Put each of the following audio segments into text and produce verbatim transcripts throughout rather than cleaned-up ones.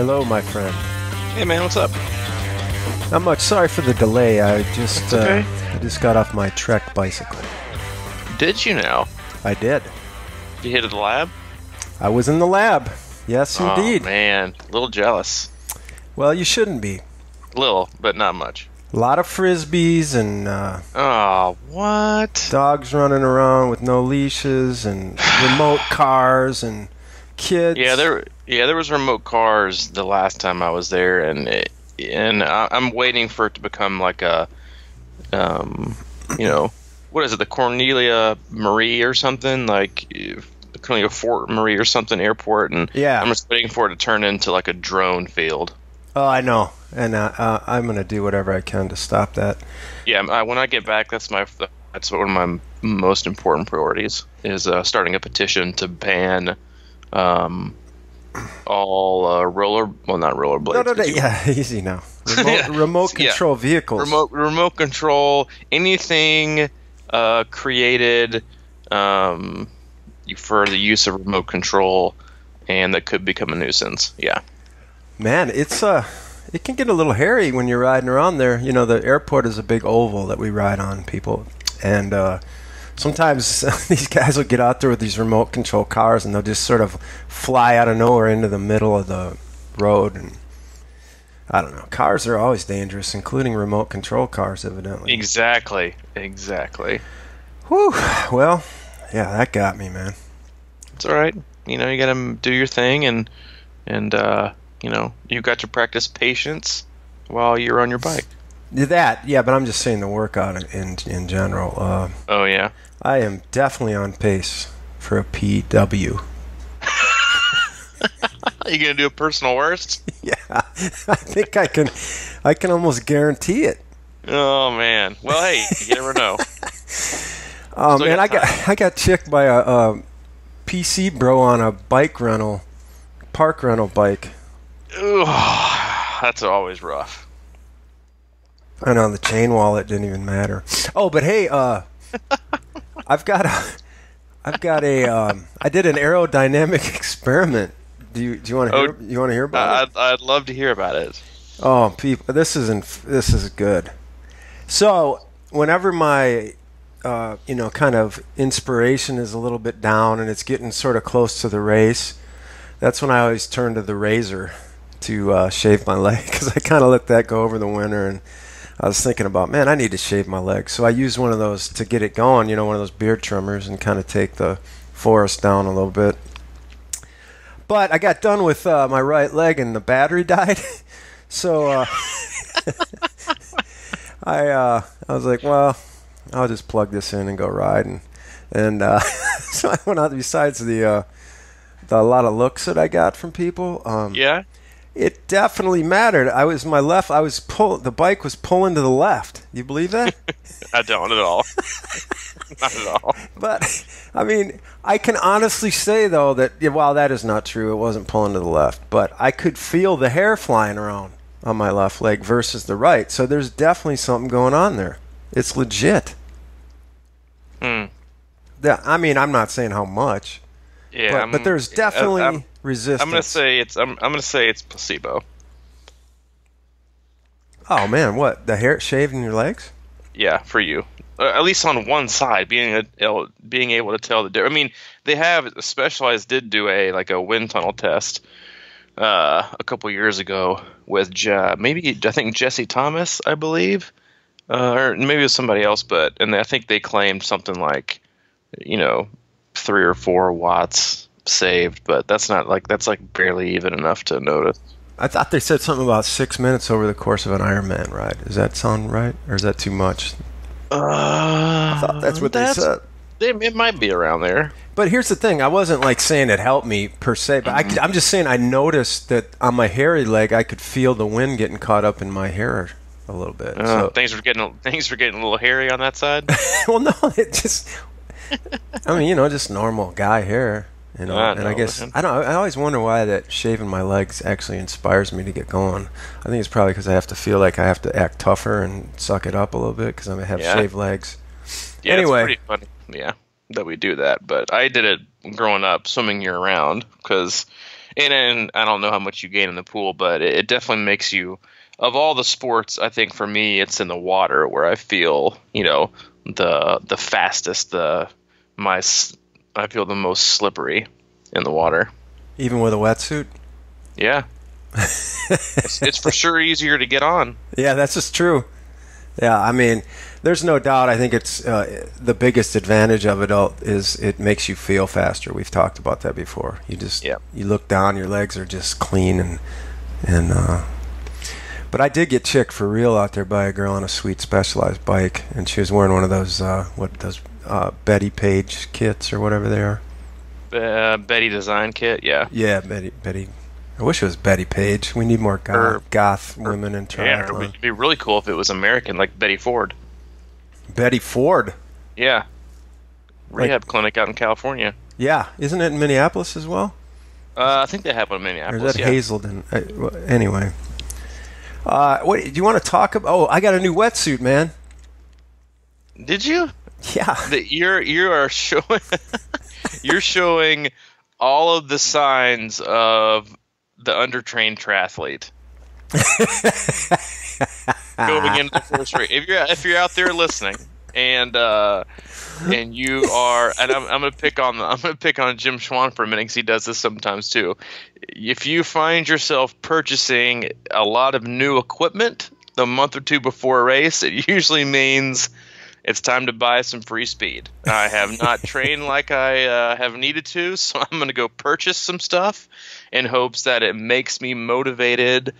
Hello, my friend. Hey, man, what's up? Not much. Sorry for the delay. I just okay. uh, I just got off my Trek bicycle. Did you now? I did. You hit the lab? I was in the lab. Yes, oh, indeed. Man, a little jealous. Well, you shouldn't be. Little, but not much. A lot of frisbees and uh, oh, what? Dogs running around with no leashes and remote cars and kids. Yeah, there. Yeah, there was remote cars the last time I was there, and it, and I, I'm waiting for it to become like a, um, you know, what is it? The Cornelia Marie or something like. Cornelia Fort Marie or something airport, and yeah. I'm just waiting for it to turn into like a drone field. Oh, I know, and uh, uh, I'm gonna do whatever I can to stop that. Yeah, I, when I get back, that's my that's one of my most important priorities is uh, starting a petition to ban um, all uh, roller well, not rollerblades. No, no, no, yeah, easy now. Remote, yeah. remote control yeah. vehicles. Remote, remote control. Anything uh, created. Um, for the use of remote control, and that could become a nuisance. Yeah, man, it's uh it can get a little hairy when you're riding around there. You know, the airport is a big oval that we ride on, people, and uh sometimes these guys will get out there with these remote control cars, and they'll just sort of fly out of nowhere into the middle of the road. And I don't know, cars are always dangerous, including remote control cars, evidently. Exactly, exactly. Whew. Well, yeah, that got me, man. It's all right. You know, you got to do your thing, and and uh, you know, you got to practice patience while you're on your bike. That, yeah, but I'm just saying the workout in in, in general. Uh, oh yeah, I am definitely on pace for a P W. Are you gonna do a personal worst? Yeah, I think I can. I can almost guarantee it. Oh man. Well, hey, you never know. Um, and I got I got chicked by a, a P C bro on a bike rental, park rental bike. Ugh, that's always rough. I know, the chain wallet didn't even matter. Oh, but hey, uh, I've got a, I've got a, um, I did an aerodynamic experiment. Do you do you want to hear, oh, you want to hear about uh, it? I'd, I'd love to hear about it. Oh, people, this isn't this is good. So whenever my Uh, you know, kind of inspiration is a little bit down, and it's getting sort of close to the race. That's when I always turn to the razor to uh, shave my leg, because I kind of let that go over the winter, and I was thinking about, man, I need to shave my leg. So I used one of those to get it going, you know, one of those beard trimmers, and kind of take the forest down a little bit. But I got done with uh, my right leg, and the battery died. So uh, I uh, I was like, well, I'll just plug this in and go ride, and and uh, so I went out. Besides the, uh, the a lot of looks that I got from people, um, yeah, it definitely mattered. I was my left. I was pull. The bike was pulling to the left. You believe that? I don't at all. Not at all. But I mean, I can honestly say though that yeah, while that is not true, it wasn't pulling to the left. But I could feel the hair flying around on my left leg versus the right. So there's definitely something going on there. It's legit. Hmm. The, I mean, I'm not saying how much. Yeah, but, I'm, but there's definitely I'm, I'm, resistance. I'm gonna say it's. I'm, I'm gonna say it's placebo. Oh man, what, the hair shaved in your legs? Yeah, for you, or at least on one side, being a, being able to tell the difference. I mean, they have Specialized did do a like a wind tunnel test uh, a couple years ago with Je maybe I think Jesse Thomas, I believe. Uh, or maybe it was somebody else, but and I think they claimed something like, you know, three or four watts saved, but that's not like that's like barely even enough to notice. I thought they said something about six minutes over the course of an Ironman ride. Does that sound right, or is that too much? Uh, I thought that's what that's, they said. They, it might be around there. But here's the thing: I wasn't like saying it helped me per se, but mm-hmm. I, I'm just saying I noticed that on my hairy leg, I could feel the wind getting caught up in my hair a little bit. Uh, so things were getting things were getting a little hairy on that side. Well, no, it just. I mean, you know, just normal guy hair, you know. I and know, I guess man. I don't. I always wonder why that shaving my legs actually inspires me to get going. I think it's probably because I have to feel like I have to act tougher and suck it up a little bit because I'm gonna have yeah. shaved legs. Yeah, anyway, it's pretty funny. Yeah, that we do that. But I did it growing up, swimming year round, because and, and I don't know how much you gain in the pool, but it, it definitely makes you, of all the sports, I think for me, it's in the water where I feel, you know, the, the fastest, the, my, I feel the most slippery in the water. Even with a wetsuit? Yeah. it's, it's for sure easier to get on. Yeah, that's just true. Yeah, I mean, there's no doubt. I think it's uh, the biggest advantage of it all is it makes you feel faster. We've talked about that before. You just yeah. you look down, your legs are just clean and and. Uh, but I did get chicked for real out there by a girl on a sweet Specialized bike, and she was wearing one of those uh, what those uh, Betty Page kits or whatever they are. Uh, Betty Design Kit, yeah. Yeah, Betty Betty. I wish it was Betty Page. We need more goth, or, goth women in triathlon. Yeah, it would be really cool if it was American, like Betty Ford. Betty Ford? Yeah. Rehab like, clinic out in California. Yeah. Isn't it in Minneapolis as well? Uh, I think they have one in Minneapolis, or is that yeah. Hazelden? I, well, anyway. Uh, what, do you want to talk about? Oh, I got a new wetsuit, man. Did you? Yeah. The, you're, you are showing... you're showing all of the signs of... the undertrained triathlete going into the first race. If you're if you're out there listening, and uh, and you are, and I'm, I'm gonna pick on the, I'm gonna pick on Jim Schwan for a minute because he does this sometimes too. If you find yourself purchasing a lot of new equipment the month or two before a race, it usually means it's time to buy some free speed. I have not trained like I uh, have needed to, so I'm going to go purchase some stuff in hopes that it makes me motivated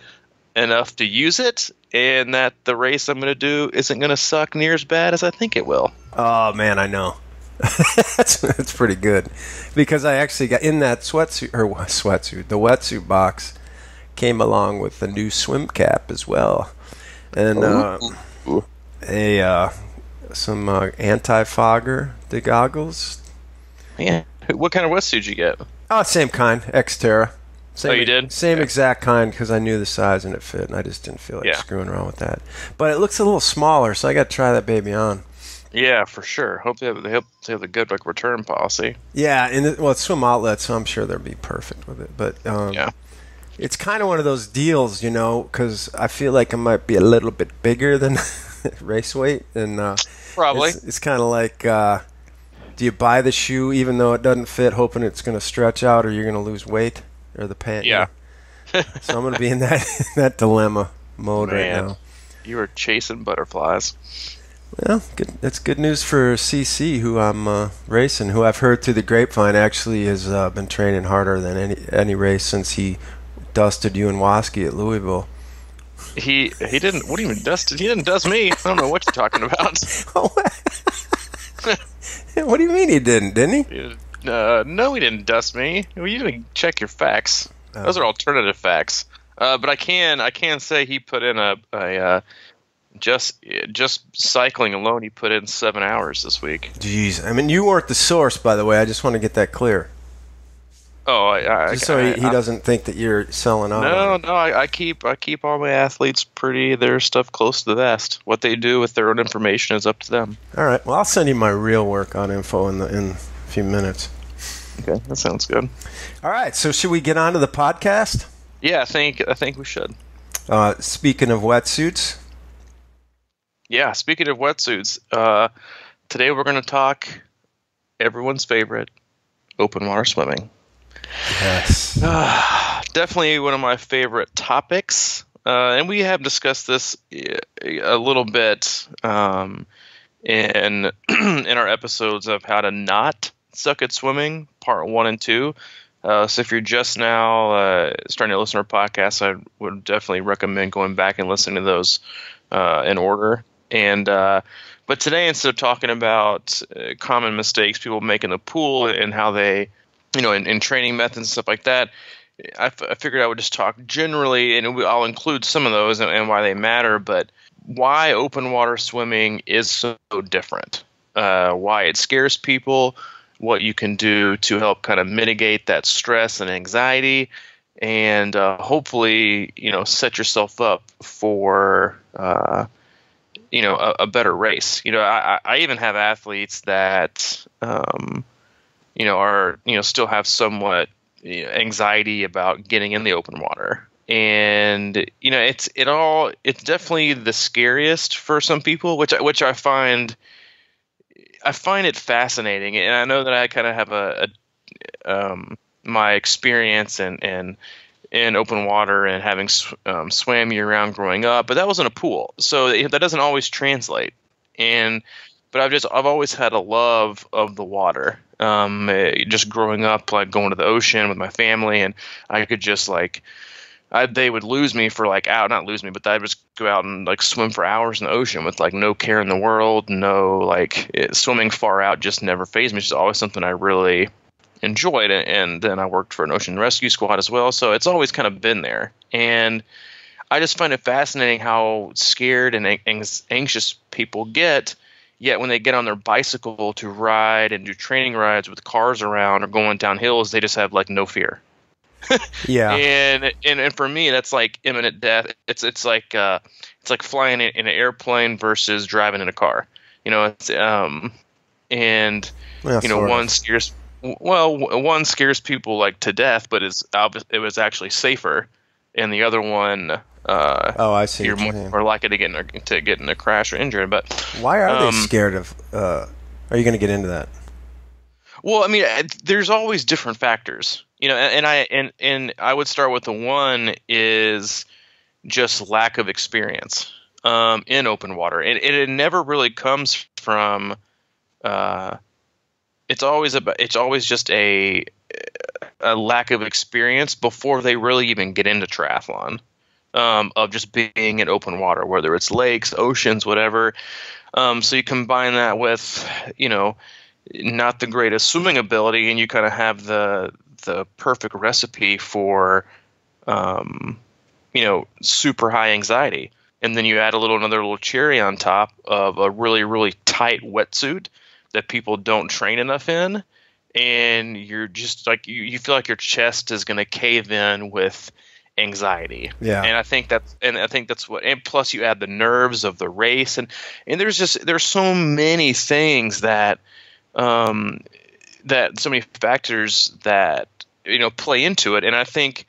enough to use it and that the race I'm going to do isn't going to suck near as bad as I think it will. Oh, man, I know. that's, that's pretty good because I actually got in that sweatsuit, or sweatsuit, the wetsuit box came along with the new swim cap as well. And uh, a... Uh, Some uh, anti-fogger, the goggles. Yeah. What kind of wetsuit did you get? Oh, same kind, Xterra. Same, oh, you did? Same okay. exact kind because I knew the size and it fit, and I just didn't feel like yeah. screwing around with that. But it looks a little smaller, so I got to try that baby on. Yeah, for sure. Hope they have, they have, they have a good like return policy. Yeah, and it, well, it's swim outlet, so I'm sure they'll be perfect with it. But um, yeah. It's kind of one of those deals, you know, because I feel like it might be a little bit bigger than race weight, and uh, probably it's, it's kind of like uh, do you buy the shoe even though it doesn't fit, hoping it's going to stretch out or you're going to lose weight, or the pant? Yeah. So I'm going to be in that that dilemma mode Man, right now. You are chasing butterflies. Well, good, that's good news for C C, who I'm uh, racing, who I've heard through the grapevine actually has uh, been training harder than any any race since he dusted Yuwanwaski at Louisville. He he didn't. What even dust? He didn't dust me. I don't know what you're talking about. What do you mean he didn't? Didn't he? Uh, no, he didn't dust me. Well, you didn't check your facts. Oh. Those are alternative facts. Uh, but I can I can say he put in a, a uh, just just cycling alone. He put in seven hours this week. Jeez, I mean you weren't the source, by the way. I just want to get that clear. Oh, I, I, just so he, he I, doesn't think that you're selling out. No, no, I, I keep I keep all my athletes pretty their stuff close to the vest. What they do with their own information is up to them. All right. Well, I'll send you my real work on info in the in a few minutes. Okay, that sounds good. All right. So should we get on to the podcast? Yeah, I think I think we should. Uh, speaking of wetsuits. Yeah, speaking of wetsuits, uh, today we're going to talk everyone's favorite, open water swimming. Yes. Uh, definitely one of my favorite topics, uh, and we have discussed this a little bit um, in in our episodes of how to not suck at swimming, part one and two. Uh, so if you're just now uh, starting to listen to our podcast, I would definitely recommend going back and listening to those uh, in order. And uh, but today, instead of talking about uh, common mistakes people make in the pool and how they you know, in, in training methods and stuff like that, I, f I figured I would just talk generally, and it, I'll include some of those and, and why they matter, but why open water swimming is so different, uh, why it scares people, what you can do to help kind of mitigate that stress and anxiety, and uh, hopefully, you know, set yourself up for, uh, you know, a, a better race. You know, I, I even have athletes that um, – you know, are, you know, still have somewhat you know, anxiety about getting in the open water. And, you know, it's, it all, it's definitely the scariest for some people, which, which I find, I find it fascinating. And I know that I kind of have a, a um, my experience and, and, in open water and having um, swam year round growing up, but that wasn't a pool. So that doesn't always translate. And, but I've just, I've always had a love of the water. Um, just growing up, like going to the ocean with my family, and I could just like, I, they would lose me for like out, not lose me, but I would just go out and like swim for hours in the ocean with like no care in the world, no, like it, swimming far out just never fazed me. It's just always something I really enjoyed. And then I worked for an ocean rescue squad as well. So it's always kind of been there. And I just find it fascinating how scared and anxious people get. Yet when they get on their bicycle to ride and do training rides with cars around or going down hills, they just have like no fear. Yeah. And, and and for me, that's like imminent death. It's it's like uh, it's like flying in an airplane versus driving in a car. You know, it's um, and yeah, you know, one of. scares. Well, one scares people like to death, but it's it was actually safer, and the other one, uh, oh, I see, you're more, more likely to get in a, to get in a crash or injured. But why are um, they scared of? Uh, are you going to get into that? Well, I mean, there's always different factors. You know, and I and, and I would start with the one is just lack of experience um, in open water. It, it never really comes from. Uh, it's always about. It's always just a a lack of experience before they really even get into triathlon, um, of just being in open water, whether it's lakes, oceans, whatever. Um, so you combine that with, you know, not the greatest swimming ability, and you kind of have the the perfect recipe for, um, you know, super high anxiety. And then you add a little, another little cherry on top of a really, really tight wetsuit that people don't train enough in. And you're just like, you, you feel like your chest is going to cave in with anxiety. Yeah. And I think that's, and I think that's what, and plus you add the nerves of the race, and, and there's just, there's so many things that, um, that so many factors that, you know, play into it. And I think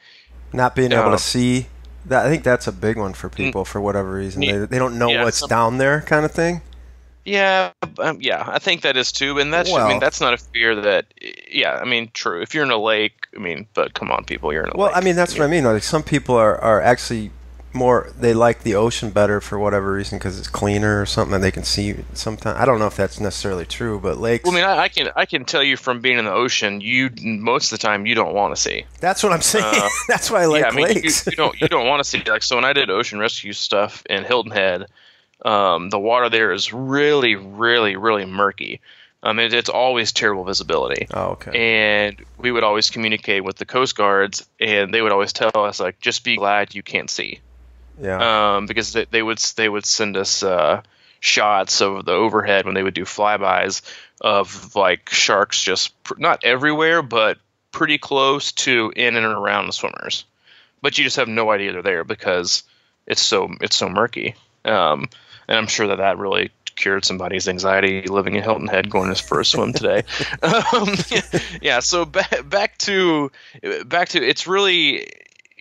not being uh, able to see that, I think that's a big one for people for whatever reason. They, they don't know yeah, what's some, down there kind of thing. Yeah. Um, yeah. I think that is too. And that's, well, I mean, that's not a fear that, yeah, I mean, true. If you're in a lake, I mean, but come on people, you're in a well, lake. Well, I mean, that's yeah. what I mean. Like some people are, are actually more, they like the ocean better for whatever reason because it's cleaner or something and they can see sometimes. I don't know if that's necessarily true, but lakes. Well, I mean, I, I can I can tell you from being in the ocean, you most of the time you don't want to see. That's what I'm saying. Uh, that's why I like yeah, I mean, lakes. You, you don't you don't want to see like so. When I did ocean rescue stuff in Hilton Head, um, the water there is really really really murky. Um, it, it's always terrible visibility. Oh, okay. And we would always communicate with the Coast Guards, and they would always tell us like, just be glad you can't see. Yeah. Um, because they, they would they would send us uh, shots of the overhead when they would do flybys of like sharks just pr not everywhere but pretty close to in and around the swimmers, but you just have no idea they're there because it's so it's so murky. Um, and I'm sure that that really cured somebody's anxiety living in Hilton Head going for a swim today. um, yeah. So back back to back to it's really.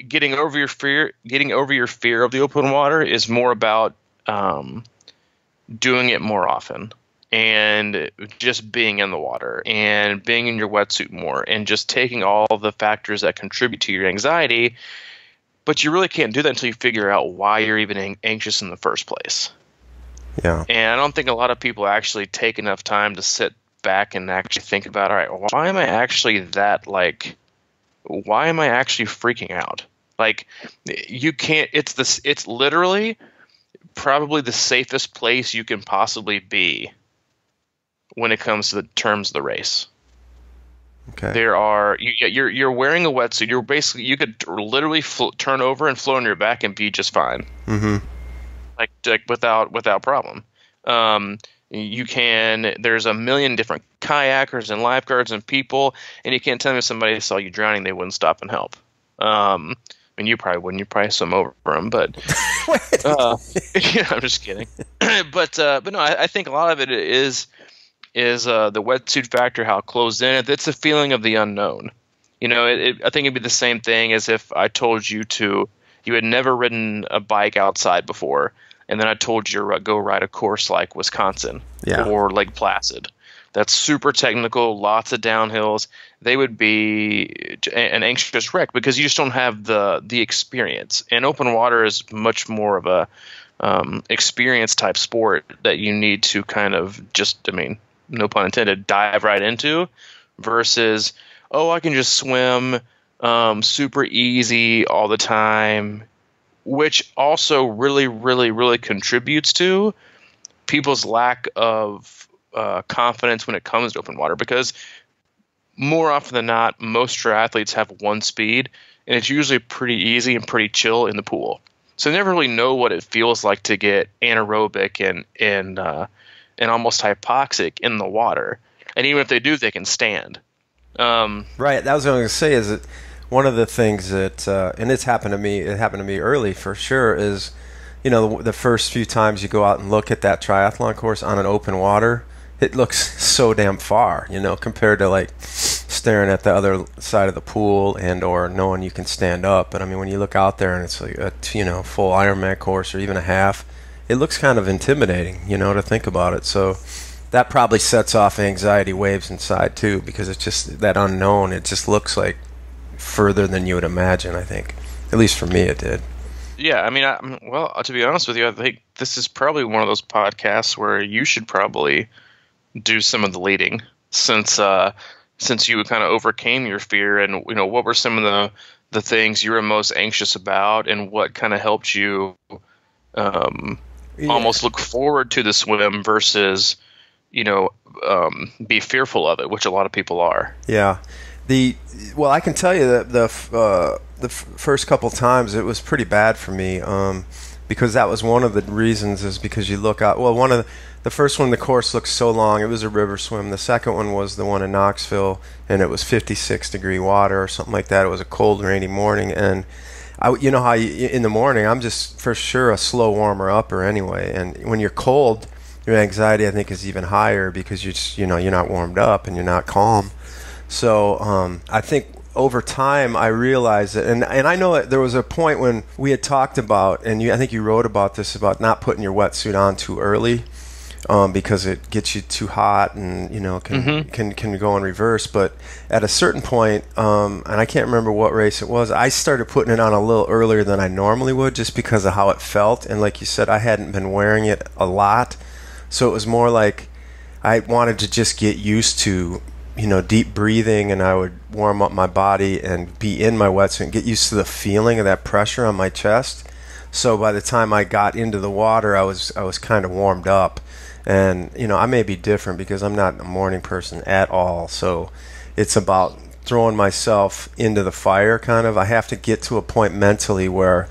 Getting over your fear, getting over your fear of the open water is more about um, doing it more often and just being in the water and being in your wetsuit more and just taking all the factors that contribute to your anxiety. But you really can't do that until you figure out why you're even anxious in the first place. Yeah. And I don't think a lot of people actually take enough time to sit back and actually think about, all right, why am I actually that like – why am I actually freaking out? Like you can't, it's this, it's literally probably the safest place you can possibly be when it comes to the terms of the race. Okay. There are, you, you're, you're wearing a wetsuit. You're basically, you could literally fl turn over and float on your back and be just fine. Mm-hmm. Like, like without, without problem. Um, You can, there's a million different kayakers and lifeguards and people, and you can't tell me if somebody saw you drowning, they wouldn't stop and help. Um, I mean, you probably wouldn't, you'd probably swim over them, but uh, yeah, I'm just kidding. but, uh, but no, I, I think a lot of it is, is uh, the wetsuit factor, how closed in, it's a feeling of the unknown. You know, it, it, I think it'd be the same thing as if I told you to, you had never ridden a bike outside before, and then I told you to go ride a course like Wisconsin yeah. or Lake Placid. That's super technical, lots of downhills. They would be an anxious wreck because you just don't have the the experience. And open water is much more of a um, experience type sport that you need to kind of just, I mean, no pun intended, dive right into versus, oh, I can just swim um, super easy all the time, which also really, really, really contributes to people's lack of Uh, confidence when it comes to open water, because more often than not, most triathletes have one speed, and it's usually pretty easy and pretty chill in the pool. So they never really know what it feels like to get anaerobic and and uh, and almost hypoxic in the water. And even if they do, they can stand. Um, right. That was what I was going to say. Is that one of the things that uh, and it's happened to me. It happened to me early for sure. Is you know the, the first few times you go out and look at that triathlon course on an open water. It looks so damn far, you know, compared to like staring at the other side of the pool and or knowing you can stand up. But I mean, when you look out there and it's like a, you know, full Ironman course or even a half, it looks kind of intimidating, you know, to think about it. So that probably sets off anxiety waves inside too, because it's just that unknown. It just looks like further than you would imagine, I think. At least for me, it did. Yeah, I mean, I, well, to be honest with you, I think this is probably one of those podcasts where you should probably do some of the leading, since uh, since you kind of overcame your fear, and you know what were some of the the things you were most anxious about, and what kind of helped you um, yeah. almost look forward to the swim versus you know um, be fearful of it, which a lot of people are. Yeah, the well, I can tell you that the uh, the f first couple times it was pretty bad for me, um, because that was one of the reasons is because you look out. Well, one of the, The first one, the course looked so long. It was a river swim. The second one was the one in Knoxville, and it was fifty-six degree water or something like that. It was a cold, rainy morning, and I, you know how you, in the morning I'm just for sure a slow warmer upper anyway. And when you're cold, your anxiety I think is even higher because you just you know you're not warmed up and you're not calm. So um, I think over time I realized that, and and I know that there was a point when we had talked about, and you, I think you wrote about this about not putting your wetsuit on too early. Um, because it gets you too hot and, you know, can, mm-hmm. can, can go in reverse. But at a certain point, um, and I can't remember what race it was, I started putting it on a little earlier than I normally would just because of how it felt. And like you said, I hadn't been wearing it a lot. So it was more like I wanted to just get used to, you know, deep breathing, and I would warm up my body and be in my wetsuit and get used to the feeling of that pressure on my chest. So by the time I got into the water, I was, I was kind of warmed up. And, you know, I may be different because I'm not a morning person at all. So it's about throwing myself into the fire kind of. I have to get to a point mentally where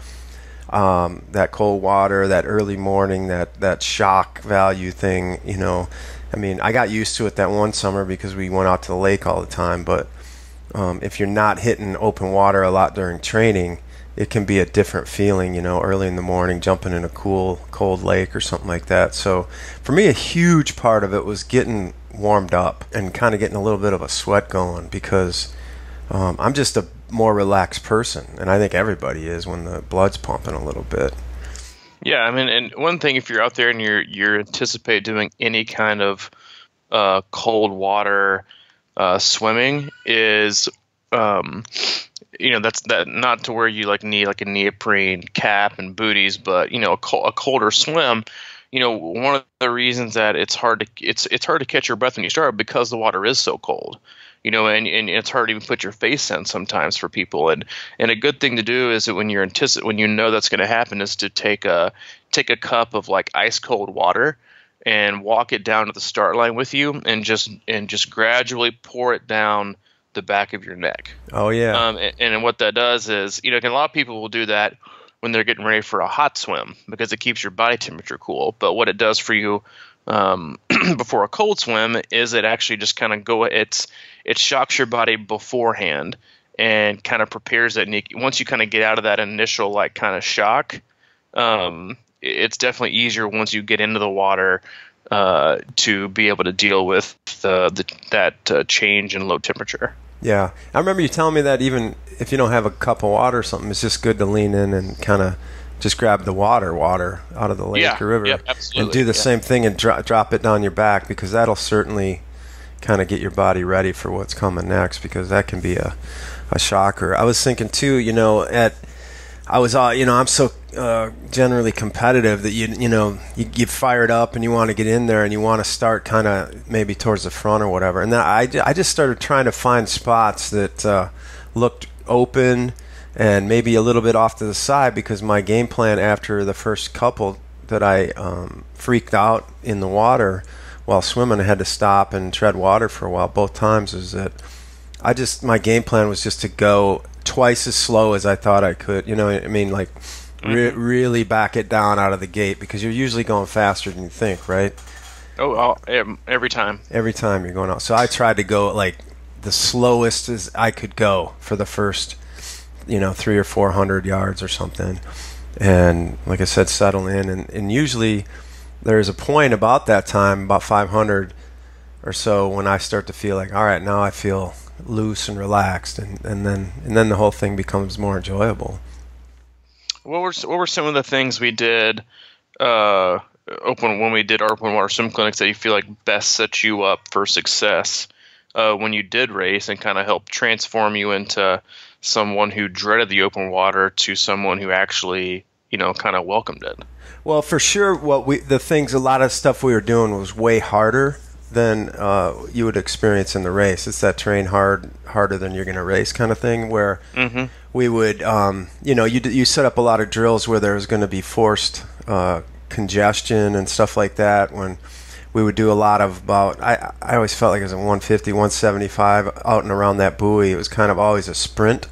um, that cold water, that early morning, that, that shock value thing, you know. I mean, I got used to it that one summer because we went out to the lake all the time. But um, if you're not hitting open water a lot during training, it can be a different feeling, you know, early in the morning, jumping in a cool, cold lake or something like that. So for me, a huge part of it was getting warmed up and kind of getting a little bit of a sweat going because um, I'm just a more relaxed person. And I think everybody is when the blood's pumping a little bit. Yeah, I mean, and one thing, if you're out there and you're, you're anticipate doing any kind of uh, cold water uh, swimming is um, – you know, that's that not to where you like need like a neoprene cap and booties, but you know, a, col a colder swim. You know, one of the reasons that it's hard to it's it's hard to catch your breath when you start because the water is so cold. You know, and, and it's hard to even put your face in sometimes for people. And and a good thing to do is that when you're anticip when you know that's going to happen is to take a take a cup of like ice cold water and walk it down to the start line with you, and just and just gradually pour it down the back of your neck. Oh yeah. Um, and, and what that does is, you know, a lot of people will do that when they're getting ready for a hot swim because it keeps your body temperature cool. But what it does for you um, before a cold swim is it actually just kind of go. It's it shocks your body beforehand and kind of prepares it. And once you kind of get out of that initial like kind of shock, um, it's definitely easier once you get into the water uh, to be able to deal with the, the that uh, change in low temperature. Yeah. I remember you telling me that even if you don't have a cup of water or something, it's just good to lean in and kind of just grab the water, water out of the lake yeah, or river yeah, and do the yeah. same thing and dro- drop it on your back, because that'll certainly kind of get your body ready for what's coming next, because that can be a, a shocker. I was thinking too, you know, at I was, uh, you know, I'm so uh, generally competitive that, you you know, you get fired up and you want to get in there and you want to start kind of maybe towards the front or whatever. And then I, I just started trying to find spots that uh, looked open and maybe a little bit off to the side, because my game plan after the first couple that I um, freaked out in the water while swimming, I had to stop and tread water for a while both times, is that I just, my game plan was just to go twice as slow as I thought I could, you know, I mean, like re- really back it down out of the gate, because you're usually going faster than you think, right? Oh, I'll, every time. Every time you're going out. So I tried to go like the slowest as I could go for the first, you know, three or four hundred yards or something. And like I said, settle in. And, and usually there's a point about that time, about five hundred or so, when I start to feel like, all right, now I feel loose and relaxed, and, and then and then the whole thing becomes more enjoyable. What were what were some of the things we did uh, open when we did our open water swim clinics that you feel like best set you up for success uh, when you did race, and kind of help transform you into someone who dreaded the open water to someone who actually, you know, kind of welcomed it? Well, for sure, what we the things a lot of stuff we were doing was way harder than uh, you would experience in the race. It's that train hard, harder than you're going to race kind of thing, where mm-hmm. we would, um, you know, you d- you set up a lot of drills where there was going to be forced uh, congestion and stuff like that. When we would do a lot of about, I, I always felt like it was a one fifty, one seventy-five out and around that buoy. It was kind of always a sprint.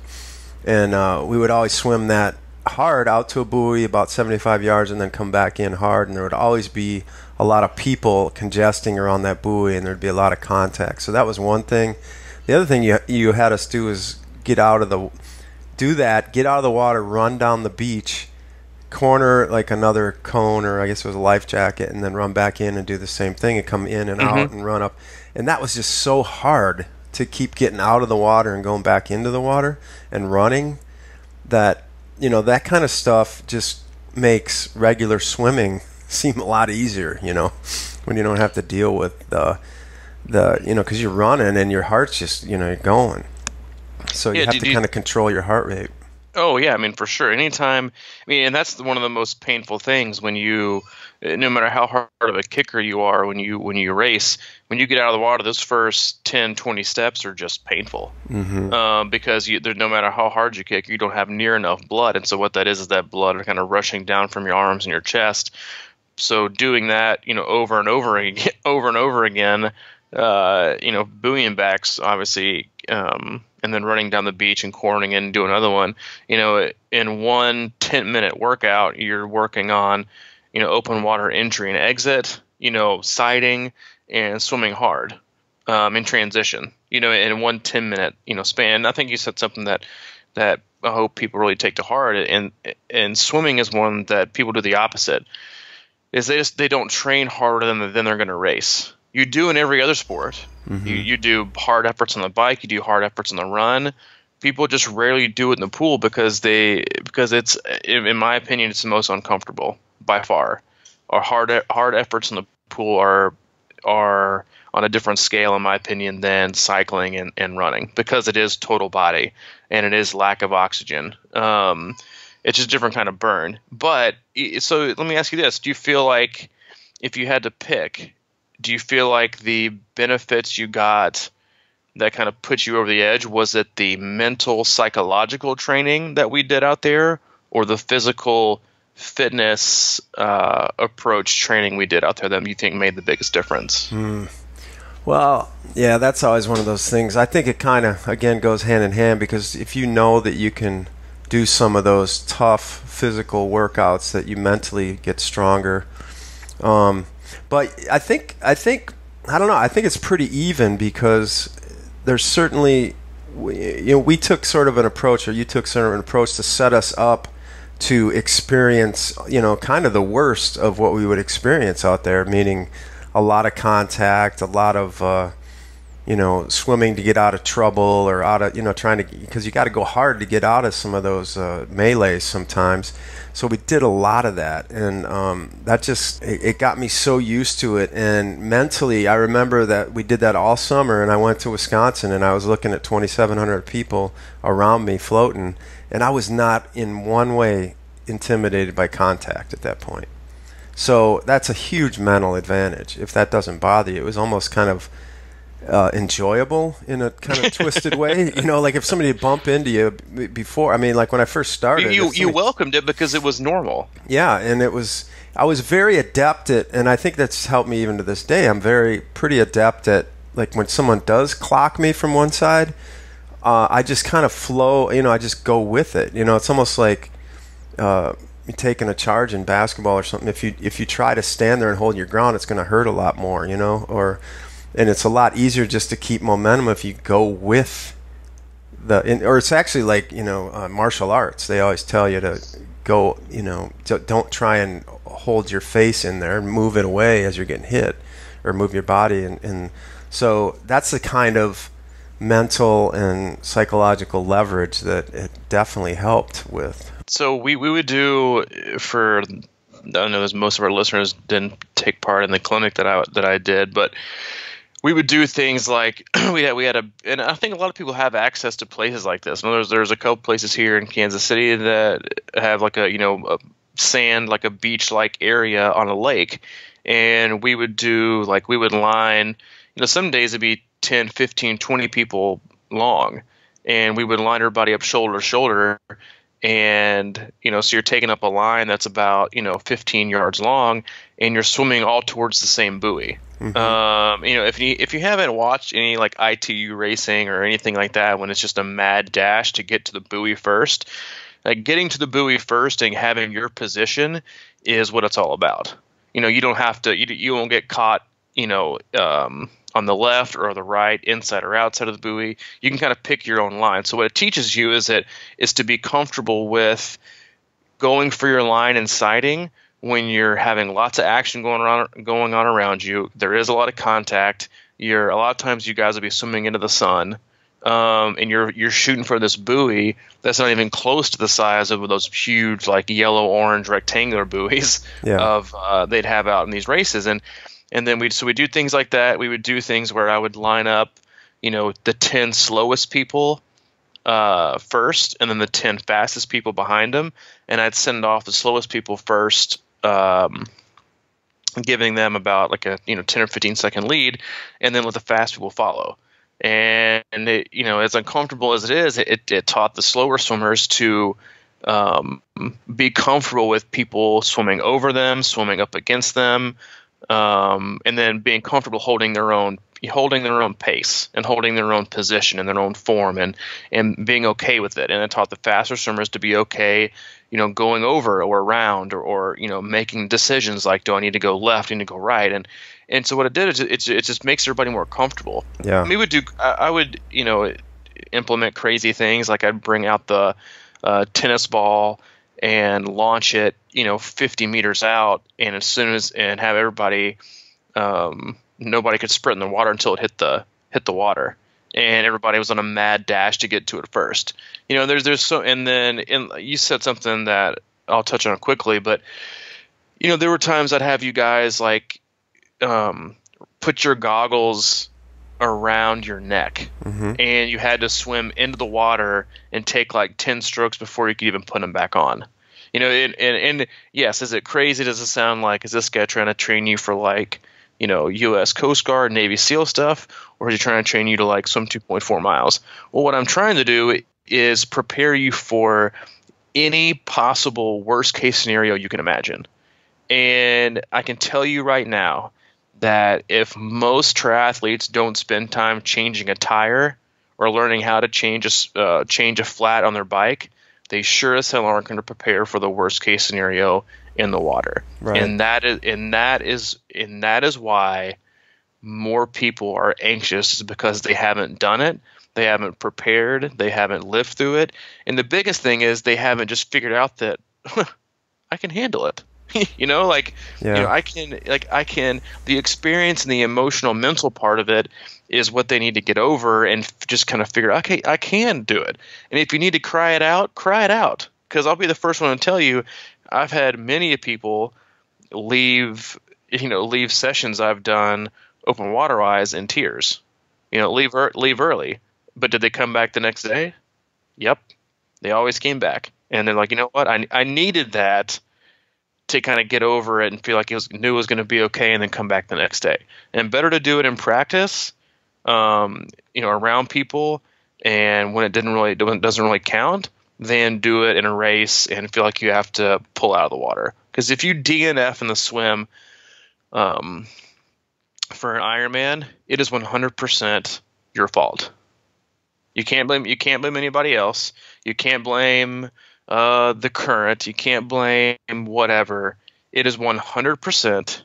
And uh, we would always swim that hard out to a buoy about seventy-five yards and then come back in hard. And there would always be a lot of people congesting around that buoy, and there'd be a lot of contact. So that was one thing. The other thing you you had us do is get out of the do that, get out of the water, run down the beach, corner like another cone, or I guess it was a life jacket, and then run back in and do the same thing and come in and mm-hmm. out and run up. And that was just so hard to keep getting out of the water and going back into the water and running, that, you know, that kind of stuff just makes regular swimming seem a lot easier, you know, when you don't have to deal with the, the you know, because you're running and your heart's just, you know, you're going. So you yeah, have do, to kind of control your heart rate. Oh, yeah. I mean, for sure. Anytime. I mean, and that's one of the most painful things when you, no matter how hard of a kicker you are, when you when you race, when you get out of the water, those first ten, twenty steps are just painful mm-hmm. um, because you, no matter how hard you kick, you don't have near enough blood. And so what that is is that blood are kind of rushing down from your arms and your chest. So doing that, you know, over and over again, over and over again, uh, you know, buoying backs, obviously, um, and then running down the beach and cornering in and doing another one. You know, in one ten-minute workout, you're working on, you know, open water entry and exit, you know, siding and swimming hard um, in transition, you know, in one ten-minute, you know, span. I think you said something that that I hope people really take to heart, and and swimming is one that people do the opposite. Is they just they don't train harder than than they're going to race. You do in every other sport. Mm-hmm. You you do hard efforts on the bike. You do hard efforts on the run. People just rarely do it in the pool because they because it's, in my opinion, it's the most uncomfortable by far. Our hard hard efforts in the pool are are on a different scale, in my opinion, than cycling and, and running, because it is total body and it is lack of oxygen. Um, It's just a different kind of burn. But so let me ask you this. Do you feel like, if you had to pick, do you feel like the benefits you got that kind of put you over the edge, was it the mental, psychological training that we did out there, or the physical fitness uh, approach training we did out there that you think made the biggest difference? Mm. Well, yeah, that's always one of those things. I think it kind of, again, goes hand in hand, because if you know that you can – do some of those tough physical workouts, that you mentally get stronger. Um, but I think, I think, I don't know, I think it's pretty even, because there's certainly, you know, we took sort of an approach, or you took sort of an approach to set us up to experience, you know, kind of the worst of what we would experience out there, meaning a lot of contact, a lot of, uh, you know, swimming to get out of trouble or out of, you know, trying to, because you got to go hard to get out of some of those uh, melees sometimes. So we did a lot of that, and um, that just, it, it got me so used to it. And mentally, I remember that we did that all summer, and I went to Wisconsin, and I was looking at twenty-seven hundred people around me floating, and I was not in one way intimidated by contact at that point. So that's a huge mental advantage. If that doesn't bother you, it was almost kind of uh, enjoyable in a kind of twisted way. You know, like if somebody bumped into you before, I mean, like when I first started. You, somebody, you welcomed it because it was normal. Yeah, and it was, I was very adept at, and I think that's helped me even to this day. I'm very, pretty adept at, like when someone does clock me from one side, uh, I just kind of flow, you know, I just go with it. You know, it's almost like, uh, taking a charge in basketball or something. If you if you try to stand there and hold your ground, it's going to hurt a lot more, you know. Or, and it's a lot easier just to keep momentum if you go with the. In, or it's actually like, you know, uh, martial arts. They always tell you to go, you know, to, don't try and hold your face in there, move it away as you're getting hit, or move your body. And, and so that's the kind of mental and psychological leverage that it definitely helped with. So we, we would do, for, I know most of our listeners didn't take part in the clinic that I that I did, but we would do things like we had we had a, and I think a lot of people have access to places like this. And there's there's a couple places here in Kansas City that have like a, you know, a sand, like a beach like area on a lake, and we would do like we would line, you know, some days it'd be ten, fifteen, twenty people long, and we would line everybody up shoulder to shoulder. And, you know, so you're taking up a line that's about, you know, fifteen yards long, and you're swimming all towards the same buoy. Mm-hmm. Um, you know, if you if you haven't watched any like I T U racing or anything like that, when it's just a mad dash to get to the buoy first, like getting to the buoy first and having your position is what it's all about. You know, you don't have to, you, you won't get caught, you know, um, on the left or the right, inside or outside of the buoy. You can kind of pick your own line. So what it teaches you is that is to be comfortable with going for your line and sighting when you're having lots of action going on going on around you. There is a lot of contact. You're a lot of times you guys will be swimming into the sun, um, and you're you're shooting for this buoy that's not even close to the size of those huge like yellow orange rectangular buoys yeah. of uh, they'd have out in these races. And And then we so we do things like that. We would do things where I would line up, you know, the ten slowest people uh, first, and then the ten fastest people behind them, and I'd send off the slowest people first, um, giving them about like a you know ten or fifteen second lead, and then let the fast people follow. And, and it, you know, as uncomfortable as it is, it, it taught the slower swimmers to um, be comfortable with people swimming over them, swimming up against them. Um, and then being comfortable holding their own, holding their own pace and holding their own position and their own form, and, and being okay with it. And it taught the faster swimmers to be okay, you know, going over or around or, or, you know, making decisions like, do I need to go left? Do I need to go right? And, and so what it did is it, it just makes everybody more comfortable. Yeah. We would do, I, I would, you know, implement crazy things. Like I'd bring out the, uh, tennis ball and launch it, you know, fifty meters out, and as soon as and have everybody, um, nobody could sprint in the water until it hit the hit the water, and everybody was on a mad dash to get to it first. You know, there's there's so, and then in, you said something that I'll touch on quickly, but you know, there were times I'd have you guys like um, put your goggles around your neck, mm-hmm. and you had to swim into the water and take like ten strokes before you could even put them back on. You know, and, and, and yes, is it crazy? Does it sound like, is this guy trying to train you for like, you know, U S Coast Guard, Navy SEAL stuff, or is he trying to train you to like swim two point four miles? Well, what I'm trying to do is prepare you for any possible worst case scenario you can imagine. And I can tell you right now that if most triathletes don't spend time changing a tire or learning how to change a, uh, change a flat on their bike, they sure as hell aren't going to prepare for the worst case scenario in the water. Right. And that is, and that is, and that is why more people are anxious, is because they haven't done it. They haven't prepared. They haven't lived through it. And the biggest thing is they haven't just figured out that huh, I can handle it. you know, like, yeah. you know, I can, like, I can, the experience and the emotional, mental part of it is what they need to get over and f- just kind of figure out, okay, I can do it. And if you need to cry it out, cry it out. Because I'll be the first one to tell you, I've had many people leave, you know, leave sessions I've done open water eyes in tears, you know, leave, er- leave early. But did they come back the next day? Yep. They always came back. And they're like, you know what? I, I needed that to kind of get over it and feel like it was, knew it was going to be okay, and then come back the next day. And better to do it in practice, um, you know, around people, and when it didn't really when it doesn't really count, than do it in a race and feel like you have to pull out of the water. Because if you D N F in the swim, um, for an Ironman, it is one hundred percent your fault. You can't blame you can't blame anybody else. You can't blame uh, the current. You can't blame whatever. It is one hundred percent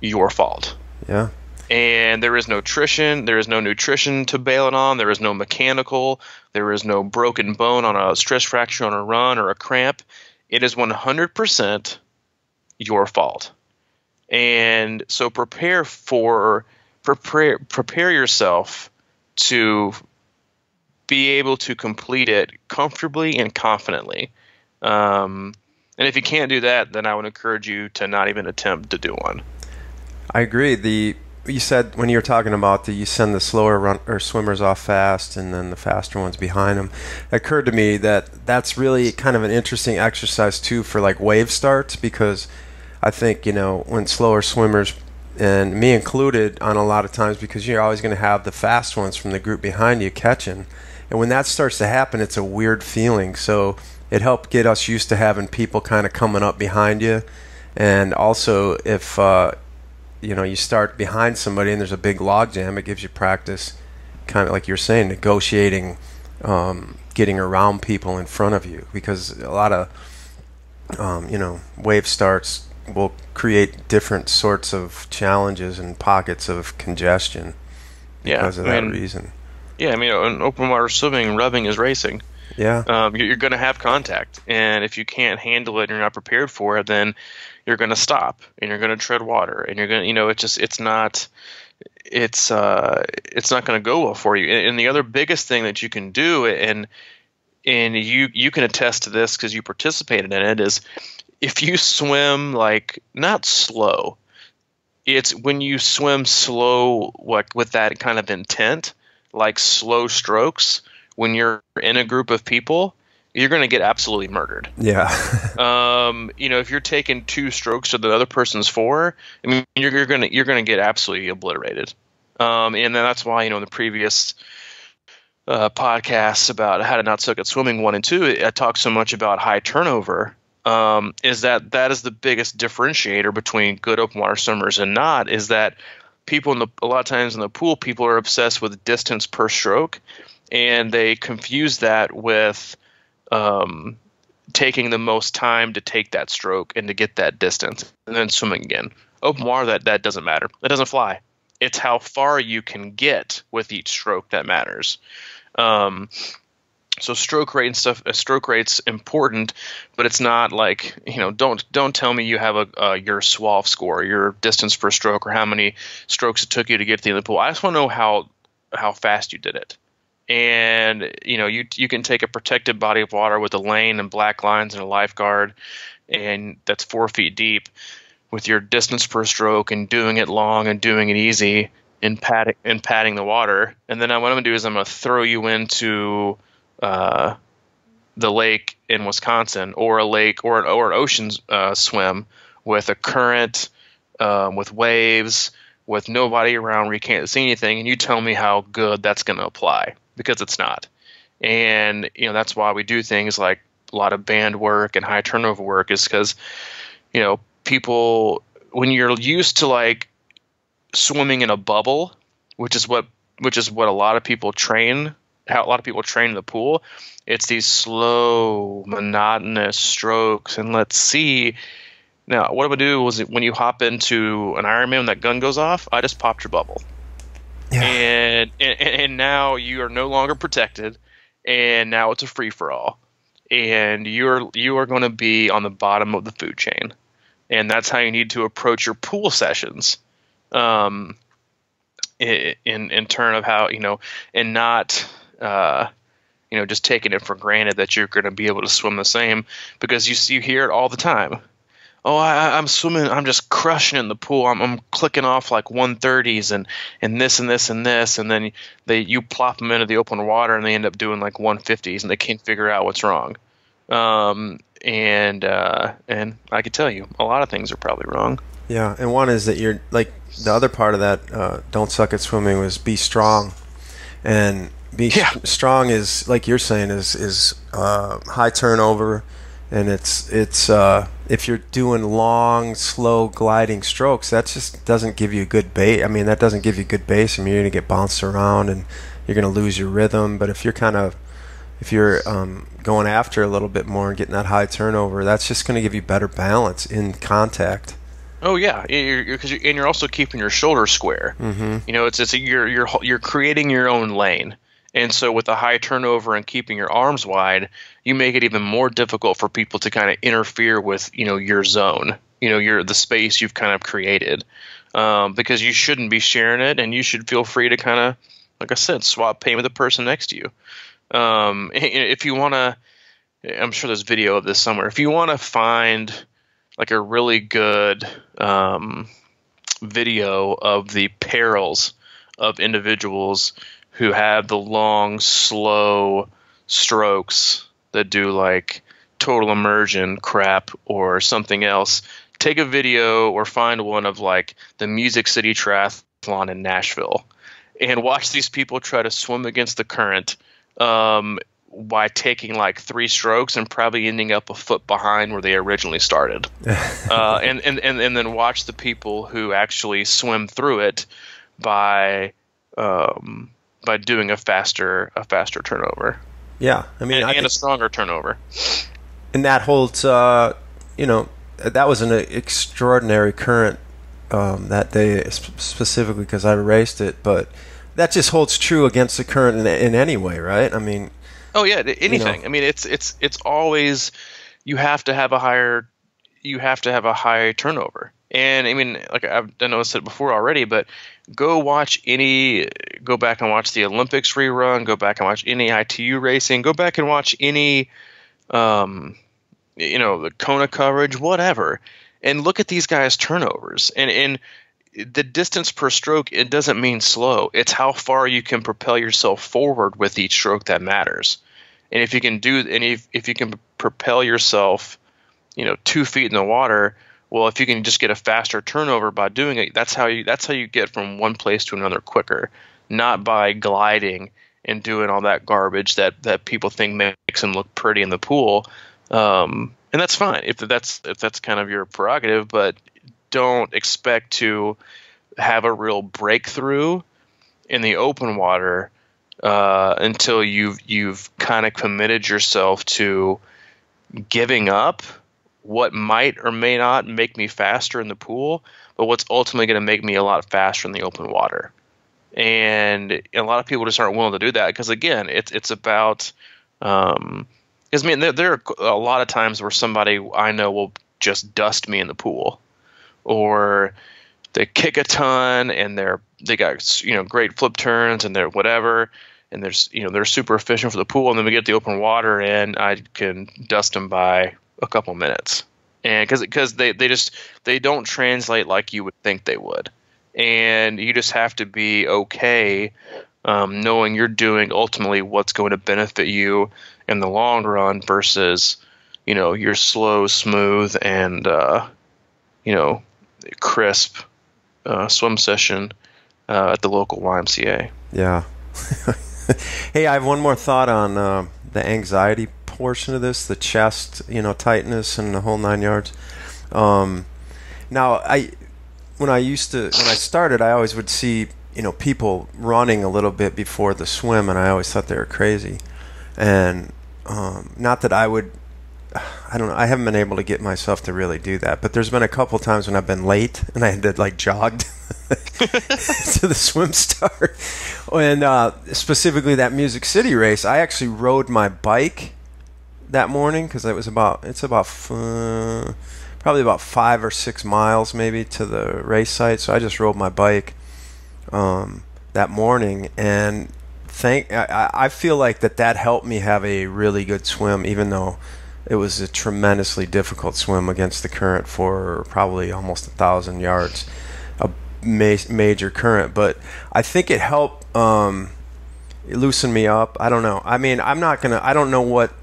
your fault. Yeah. And there is no nutrition. There is no nutrition to bail it on. There is no mechanical. There is no broken bone on a stress fracture on a run or a cramp. It is one hundred percent your fault. And so prepare for prepare prepare yourself to be able to complete it comfortably and confidently. Um, and if you can't do that, then I would encourage you to not even attempt to do one. I agree. The you said when you were talking about the you send the slower run or swimmers off fast and then the faster ones behind them, it occurred to me that that's really kind of an interesting exercise too for like wave starts, because I think, you know, when slower swimmers, and me included on a lot of times, because you're always going to have the fast ones from the group behind you catching. And when that starts to happen, it's a weird feeling. So it helped get us used to having people kind of coming up behind you. And also, if uh, you know, you start behind somebody and there's a big log jam, it gives you practice, kind of like you're saying, negotiating, um, getting around people in front of you. Because a lot of, um, you know, wave starts will create different sorts of challenges and pockets of congestion because yeah, of that I mean, reason. Yeah, I mean, in open water swimming, rubbing is racing. Yeah. Um, you're going to have contact. And if you can't handle it and you're not prepared for it, then you're going to stop and you're going to tread water. And you're going to, you know, it's just, it's not, it's, uh, it's not going to go well for you. And, and the other biggest thing that you can do, and, and you, you can attest to this because you participated in it, is if you swim, like, not slow, it's when you swim slow, like with that kind of intent, like slow strokes, when you're in a group of people, you're going to get absolutely murdered. Yeah. um, you know, if you're taking two strokes to the other person's four, I mean, you're, you're going to you're going to get absolutely obliterated. Um, and that's why, you know, in the previous uh, podcasts about how to not suck at swimming one and two, I talked so much about high turnover. Um, is that that is the biggest differentiator between good open water swimmers and not, is that people in the a lot of times in the pool, people are obsessed with distance per stroke, and they confuse that with um, taking the most time to take that stroke and to get that distance and then swimming again. Open water, that, that doesn't matter. That doesn't fly. It's how far you can get with each stroke that matters. Um So stroke rate and stuff, uh, stroke rate's important, but it's not like, you know, don't don't tell me you have a uh, your S W A F score, your distance per stroke, or how many strokes it took you to get to the end of the pool. I just want to know how how fast you did it. And, you know, you you can take a protected body of water with a lane and black lines and a lifeguard, and that's four feet deep, with your distance per stroke and doing it long and doing it easy and, pat- and patting the water. And then what I'm going to do is I'm going to throw you into – Uh, the lake in Wisconsin, or a lake or an, or an ocean uh, swim with a current, um, with waves, with nobody around where you can't see anything, and you tell me how good that's going to apply, because it's not. And, you know, that's why we do things like a lot of band work and high turnover work, is because, you know, people, when you're used to like swimming in a bubble, which is what which is what a lot of people train how a lot of people train in the pool, it's these slow, monotonous strokes. And let's see. Now, what I would do was, when you hop into an Ironman, when that gun goes off, I just popped your bubble. Yeah. And, and and now you are no longer protected, and now it's a free-for-all. And you're you are going to be on the bottom of the food chain. and that's how you need to approach your pool sessions, um, in in turn of how, you know, and not, uh, you know, just taking it for granted that you're going to be able to swim the same, because you see, you hear it all the time. Oh, I, I'm swimming. I'm just crushing in the pool. I'm, I'm clicking off like one thirties and, and this and this and this. And then they you plop them into the open water and they end up doing like one fifties and they can't figure out what's wrong. Um, and uh, and I could tell you a lot of things are probably wrong. Yeah. And one is that you're like the other part of that uh, don't suck at swimming was be strong. And be yeah. sh- strong is, like you're saying, is, is uh, high turnover. And it's it's uh, if you're doing long, slow gliding strokes, that just doesn't give you good base. I mean, that doesn't give you good base. I mean, you're gonna get bounced around and you're gonna lose your rhythm. But if you're kind of if you're um, going after a little bit more and getting that high turnover, that's just gonna give you better balance in contact. Oh yeah, because you're, you're, and you're also keeping your shoulder square. Mm-hmm. You know, it's it's a, you're you're you're creating your own lane. And so with a high turnover and keeping your arms wide, you make it even more difficult for people to kind of interfere with, you know, your zone, you know, your the space you've kind of created, um, because you shouldn't be sharing it, and you should feel free to kind of, like I said, swap pain with the person next to you. Um, if you want to, I'm sure there's video of this somewhere. If you want to find like a really good um, video of the perils of individuals who have the long, slow strokes that do like total immersion crap or something else, take a video or find one of like the Music City Triathlon in Nashville and watch these people try to swim against the current um, by taking like three strokes and probably ending up a foot behind where they originally started. uh, and, and, and, and then watch the people who actually swim through it by um, – by doing a faster a faster turnover. Yeah. I mean, and, I and think, a stronger turnover. And that holds, uh, you know, that was an extraordinary current um, that day specifically because I raced it, but that just holds true against the current in, in any way, right? I mean. Oh, yeah. Anything. You know. I mean, it's, it's, it's always, you have to have a higher, you have to have a high turnover. And I mean, like I've, I know I said it before already, but go watch any, go back and watch the Olympics rerun, go back and watch any I T U racing, go back and watch any, um, you know, the Kona coverage, whatever, and look at these guys' turnovers. And, and the distance per stroke, it doesn't mean slow. It's how far you can propel yourself forward with each stroke that matters. And if you can do, and if, if you can propel yourself, you know, two feet in the water. Well, if you can just get a faster turnover by doing it, that's how you that's how you get from one place to another quicker, not by gliding and doing all that garbage that, that people think makes them look pretty in the pool. Um, and that's fine if that's if that's kind of your prerogative, but don't expect to have a real breakthrough in the open water uh, until you've you've kind of committed yourself to giving up what might or may not make me faster in the pool, but what's ultimately going to make me a lot faster in the open water. And a lot of people just aren't willing to do that because, again, it's it's about um, – because, I mean, there, there are a lot of times where somebody I know will just dust me in the pool, or they kick a ton and they're they got, you know, great flip turns and they're whatever – and there's, you know, they're super efficient for the pool, and then we get the open water, and I can dust them by a couple minutes, and because because they they just they don't translate like you would think they would, and you just have to be okay, um, knowing you're doing ultimately what's going to benefit you in the long run versus, you know, your slow, smooth, and uh, you know, crisp uh, swim session uh, at the local Y M C A. Yeah. Hey, I have one more thought on uh, the anxiety portion of this, the chest, you know, tightness and the whole nine yards. Um, now, I when I used to, when I started, I always would see, you know, people running a little bit before the swim, and I always thought they were crazy. And um, not that I would, I don't know, I haven't been able to get myself to really do that, but there's been a couple times when I've been late, and I had to, like, jogged to the swim start. And uh, specifically that Music City race, I actually rode my bike that morning because it was about it's about uh, probably about five or six miles maybe to the race site. So I just rode my bike um, that morning, and thank I, I feel like that that helped me have a really good swim, even though it was a tremendously difficult swim against the current for probably almost a thousand yards, a ma major current. But I think it helped um, it loosen me up. I don't know. I mean, I'm not gonna. I don't know what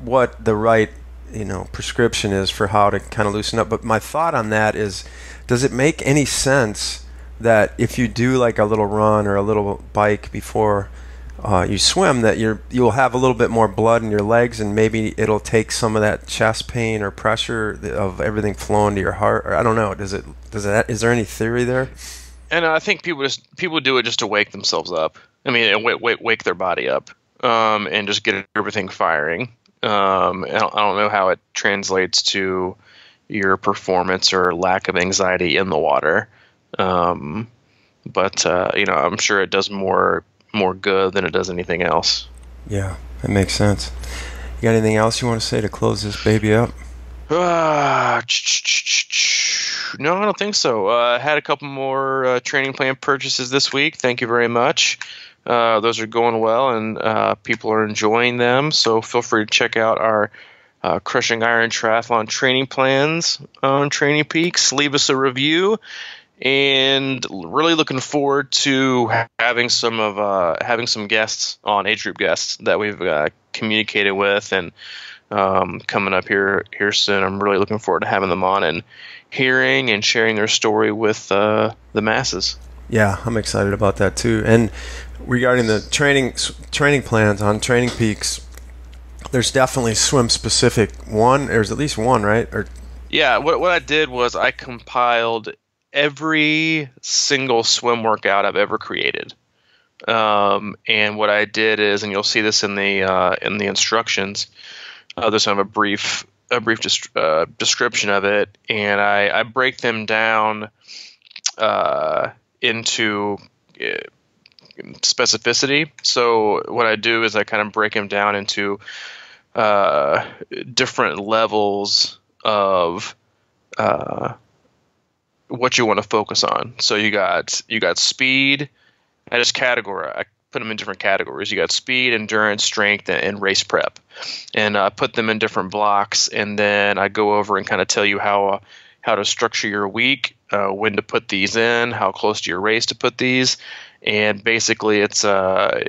what the right you know prescription is for how to kind of loosen up. But my thought on that is, does it make any sense that if you do like a little run or a little bike before Uh, you swim, that you're you'll have a little bit more blood in your legs, and maybe it'll take some of that chest pain or pressure of everything flowing to your heart? Or I don't know. Does it? Does that? Is there any theory there? And I think people just people do it just to wake themselves up. I mean, wake wake, wake their body up, um, and just get everything firing. Um, I don't, I don't know how it translates to your performance or lack of anxiety in the water, um, but uh, you know, I'm sure it does more. more good than it does anything else. Yeah, that makes sense. You got anything else you want to say to close this baby up? Uh, no, I don't think so. I uh, had a couple more uh, training plan purchases this week. Thank you very much. Uh, those are going well, and uh, people are enjoying them, so feel free to check out our uh, Crushing Iron Triathlon training plans on Training Peaks. Leave us a review. And really looking forward to having some of uh, having some guests on, age group guests that we've uh, communicated with, and um, coming up here here soon. I'm really looking forward to having them on and hearing and sharing their story with uh, the masses. Yeah, I'm excited about that too. And regarding the training training plans on Training Peaks, there's definitely swim specific one. There's at least one, right? Or yeah, what what I did was I compiled every single swim workout I've ever created, um, and what I did is, and you'll see this in the uh, in the instructions. Uh, there's kind of a brief a brief dest uh, description of it, and I, I break them down uh, into uh, specificity. So what I do is I kind of break them down into uh, different levels of Uh, what you want to focus on. So you got you got speed. I just category. I put them in different categories. You got speed, endurance, strength, and, and race prep, and I uh, put them in different blocks. And then I go over and kind of tell you how uh, how to structure your week, uh, when to put these in, how close to your race to put these, and basically it's uh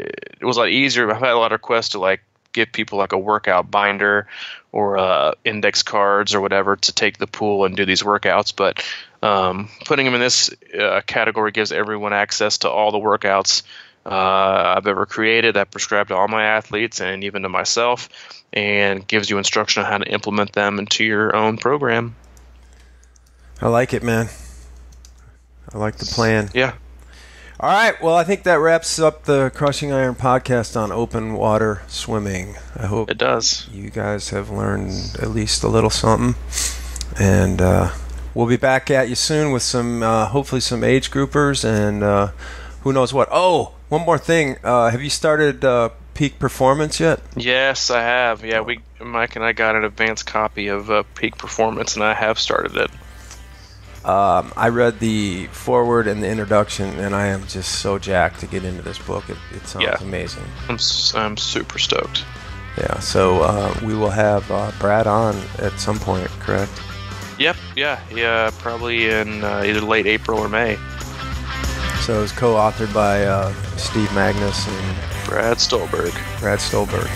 it was a lot easier. I've had a lot of requests to like give people like a workout binder or uh, index cards or whatever to take the pool and do these workouts, but Um, putting them in this uh, category gives everyone access to all the workouts uh, I've ever created. I prescribe to all my athletes and even to myself, and gives you instruction on how to implement them into your own program. I like it, man. I like the plan. Yeah. All right. Well, I think that wraps up the Crushing Iron podcast on open water swimming. I hope it does. You guys have learned at least a little something, and uh, we'll be back at you soon with some, uh, hopefully some age groupers and uh, who knows what. Oh, one more thing. Uh, have you started uh, Peak Performance yet? Yes, I have. Yeah, we Mike and I got an advanced copy of uh, Peak Performance, and I have started it. Um, I read the foreword and the introduction, and I am just so jacked to get into this book. It, it sounds yeah. amazing. I'm, I'm super stoked. Yeah, so uh, we will have uh, Brad on at some point, correct? Yep, yeah, yeah, probably in uh, either late April or May. So it was co-authored by uh, Steve Magnus and Brad Stolberg. Brad Stolberg.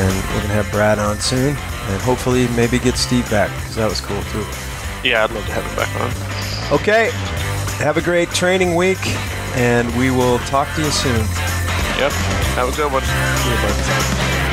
And we're going to have Brad on soon, and hopefully maybe get Steve back, because that was cool, too. Yeah, I'd love to have him back on. Okay, have a great training week, and we will talk to you soon. Yep, have a good one. See you, bud.